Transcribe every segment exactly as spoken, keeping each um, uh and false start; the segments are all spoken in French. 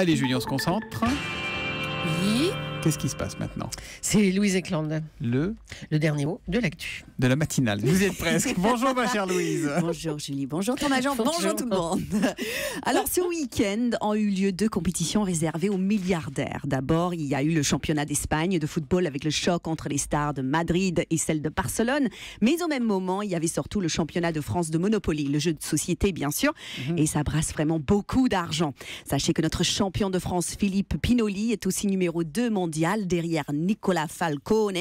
Allez, Julie, on se concentre. Oui. Qu'est-ce qui se passe maintenant? C'est Louise Ekland. Le Le dernier mot de l'actu. De la matinale. Vous y êtes presque. Bonjour ma chère Louise. Bonjour Julie, bonjour ton agent, bonjour, bonjour tout le monde. Alors ce week-end ont eu lieu deux compétitions réservées aux milliardaires. D'abord, il y a eu le championnat d'Espagne de football avec le choc entre les stars de Madrid et celle de Barcelone. Mais au même moment, il y avait surtout le championnat de France de Monopoly, le jeu de société bien sûr. Mm-hmm. Et ça brasse vraiment beaucoup d'argent. Sachez que notre champion de France, Philippe Pinoli, est aussi numéro deux mondial. Derrière Nicolas Falcone.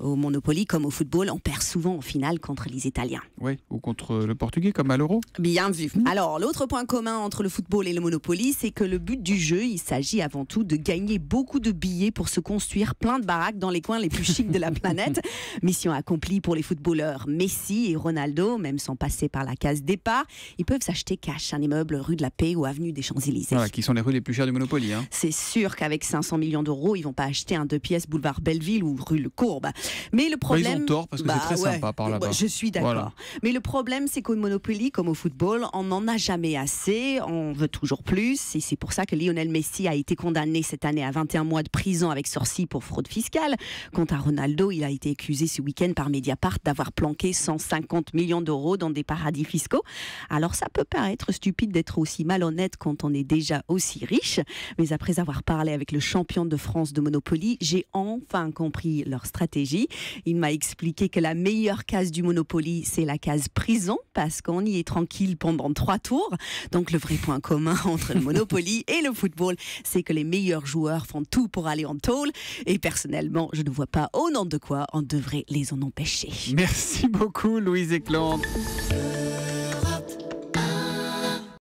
Au Monopoly comme au football, on perd souvent en finale contre les Italiens. Oui, ou contre le Portugais comme à l'Euro. Bien vu. Mmh. Alors, l'autre point commun entre le football et le Monopoly, c'est que le but du jeu, il s'agit avant tout de gagner beaucoup de billets pour se construire plein de baraques dans les coins les plus chics de la planète. Mission accomplie pour les footballeurs Messi et Ronaldo, même sans passer par la case départ. Ils peuvent s'acheter cash un immeuble rue de la Paix ou avenue des Champs-Élysées. Voilà, qui sont les rues les plus chères du Monopoly. Hein. C'est sûr qu'avec cinq cents millions d'euros, ils vont pas acheter un deux pièces boulevard Belleville ou rue Le Courbe. Mais le problème... Bah, ils ont tort parce que bah, c'est très ouais, sympa par là-bas. Je suis d'accord. Voilà. Mais le problème, c'est qu'au Monopoly, comme au football, on n'en a jamais assez, on veut toujours plus. Et c'est pour ça que Lionel Messi a été condamné cette année à vingt et un mois de prison avec sursis pour fraude fiscale. Quant à Ronaldo, il a été accusé ce week-end par Mediapart d'avoir planqué cent cinquante millions d'euros dans des paradis fiscaux. Alors ça peut paraître stupide d'être aussi malhonnête quand on est déjà aussi riche. Mais après avoir parlé avec le champion de France de Monopoly, j'ai enfin compris leur stratégie. Il m'a expliqué que la meilleure case du Monopoly, c'est la case prison, parce qu'on y est tranquille pendant trois tours. Donc le vrai point commun entre le Monopoly et le football, c'est que les meilleurs joueurs font tout pour aller en tôle. Et personnellement, je ne vois pas au nom de quoi on devrait les en empêcher. Merci beaucoup Louise Ekland.